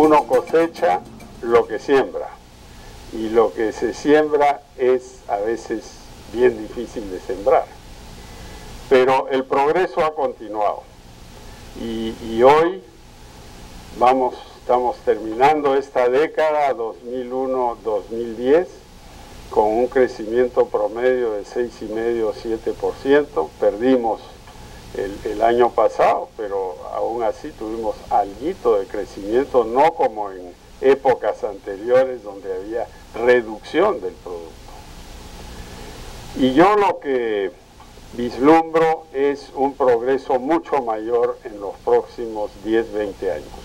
uno cosecha lo que siembra, y lo que se siembra es a veces bien difícil de sembrar. Pero el progreso ha continuado, y hoy estamos terminando esta década 2001-2010 con un crecimiento promedio de 6,5-7%, perdimos el año pasado, pero aún así tuvimos alguito de crecimiento, no como en épocas anteriores donde había reducción del producto. Y yo lo que vislumbro es un progreso mucho mayor en los próximos 10-20 años.